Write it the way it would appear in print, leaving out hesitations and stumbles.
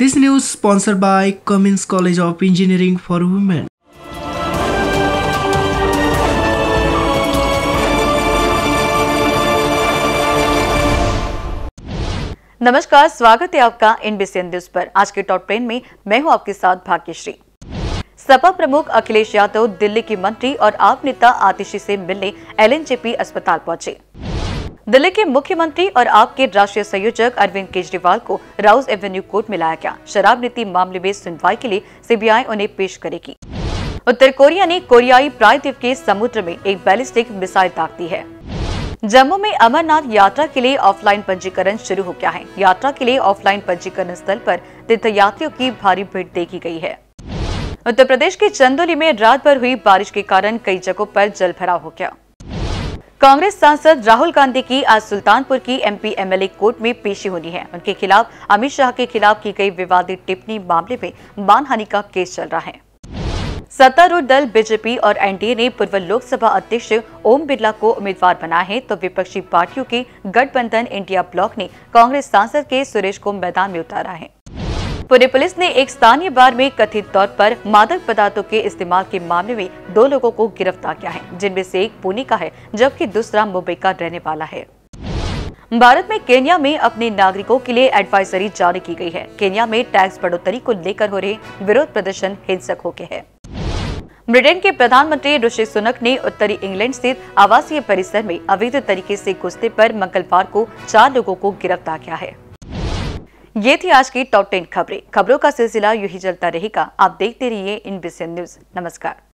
This news sponsored by Cummins College of Engineering for Women. नमस्कार, स्वागत है आपका INBCN न्यूज पर। आज के टॉप 10 में मैं हूं आपके साथ भाग्यश्री। सपा प्रमुख अखिलेश यादव दिल्ली की मंत्री और आप नेता आतिशी से मिलने LNJP अस्पताल पहुंचे। दिल्ली के मुख्यमंत्री और आपके राष्ट्रीय संयोजक अरविंद केजरीवाल को राउस एवेन्यू कोर्ट में लाया गया। शराब नीति मामले में सुनवाई के लिए CBI उन्हें पेश करेगी। उत्तर कोरिया ने कोरियाई प्रायद्वीप के समुद्र में एक बैलिस्टिक मिसाइल दाग दी है। जम्मू में अमरनाथ यात्रा के लिए ऑफलाइन पंजीकरण शुरू हो गया है। यात्रा के लिए ऑफलाइन पंजीकरण स्थल पर तीर्थयात्रियों की भारी भीड़ देखी गयी है। उत्तर प्रदेश के चंदौली में रात भर हुई बारिश के कारण कई जगहों पर जलभराव हो गया। कांग्रेस सांसद राहुल गांधी की आज सुल्तानपुर की MP/MLA कोर्ट में पेशी होनी है। उनके खिलाफ अमित शाह के खिलाफ की गई विवादित टिप्पणी मामले में मानहानि का केस चल रहा है। सत्तारूढ़ दल BJP और NDA ने पूर्व लोकसभा अध्यक्ष ओम बिरला को उम्मीदवार बनाया है, तो विपक्षी पार्टियों के गठबंधन इंडिया ब्लॉक ने कांग्रेस सांसद के सुरेश को मैदान में उतारा है। पुणे पुलिस ने एक स्थानीय बार में कथित तौर पर मादक पदार्थों के इस्तेमाल के मामले में 2 लोगों को गिरफ्तार किया है, जिनमें से एक पुणे का है जबकि दूसरा मुंबई का रहने वाला है। भारत में केन्या में अपने नागरिकों के लिए एडवाइजरी जारी की गई है। केन्या में टैक्स बढ़ोतरी को लेकर हो रहे विरोध प्रदर्शन हिंसक हो गए हैं। ब्रिटेन के प्रधानमंत्री ऋषि सुनक ने उत्तरी इंग्लैंड स्थित आवासीय परिसर में अवैध तरीके से घुसने पर मंगलवार को 4 लोगों को गिरफ्तार किया है। ये थी आज की टॉप 10 खबरें। खबरों का सिलसिला यूं ही चलता रहेगा। आप देखते रहिए INBCN न्यूज। नमस्कार।